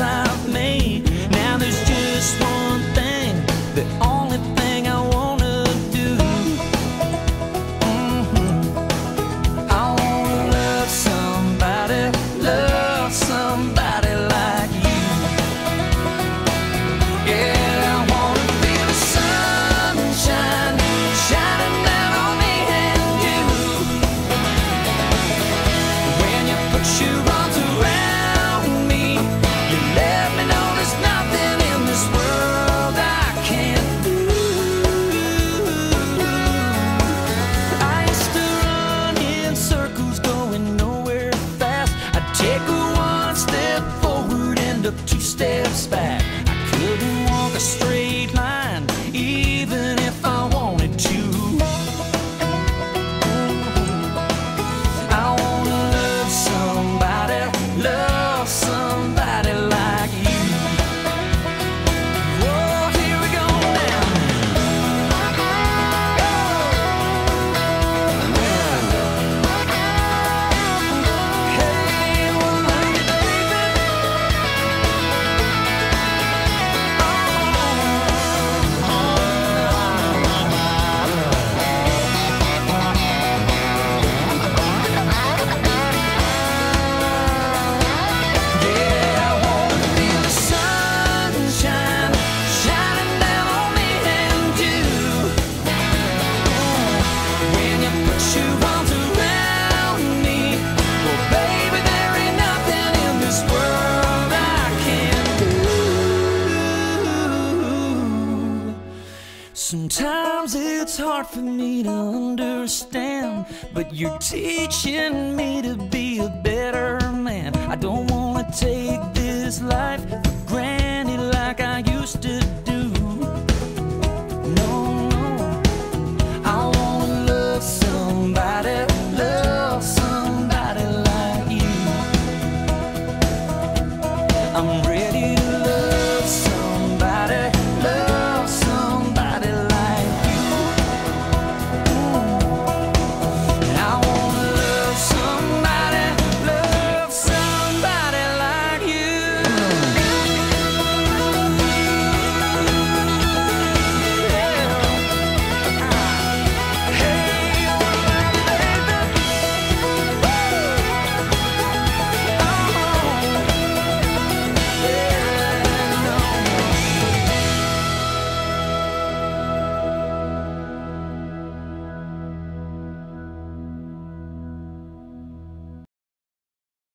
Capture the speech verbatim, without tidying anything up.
inside me. Now there's just one thing, the only thing I wanna do. Mm-hmm. I wanna love somebody, love somebody like you. Yeah, I wanna feel the sunshine shining down on me and you. When you put your arms around two steps back, I couldn't walk a straight line, even if I wanted to. I wanna love somebody, love somebody like you. Whoa, here we go now. Hey, well, sometimes it's hard for me to understand, but you're teaching me to be a better man. I don't wanna take this life for granted like I used to do.